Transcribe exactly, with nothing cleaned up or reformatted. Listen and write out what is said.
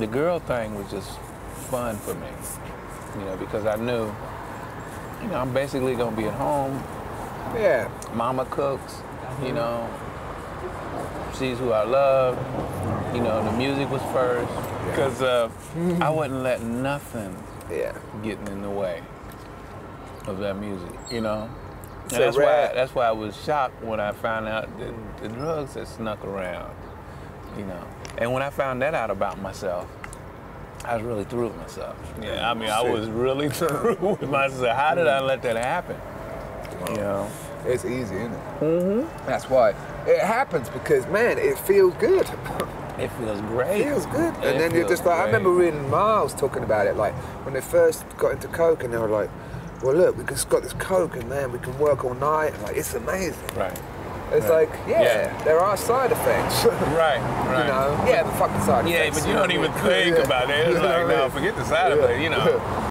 the girl thing was just fun for me, you know, because I knew, you know, I'm basically gonna be at home. Yeah. Mama cooks, you know. She's who I love. You know, the music was first. Because uh, mm-hmm. I wouldn't let nothing yeah. getting in the way of that music, you know? And so that's, why, that's why I was shocked when I found out that the drugs had snuck around, you know? And when I found that out about myself, I was really through with myself. Yeah, I mean, I was really through with myself. How did I let that happen? You know? It's easy, isn't it? Mm-hmm. That's why it happens, because, man, it feels good. It feels great. It feels good. It and then you're just like, great. I remember reading Miles talking about it, like, when they first got into coke and they were like, well, look, we just got this coke and man, we can work all night. And like, it's amazing. Right. It's right. like, yeah, yeah, there are side effects. Right, right. You know, yeah, the fucking side effects. Yeah, but you don't even think yeah. about it. It's like, no, forget the side yeah. effects, you know.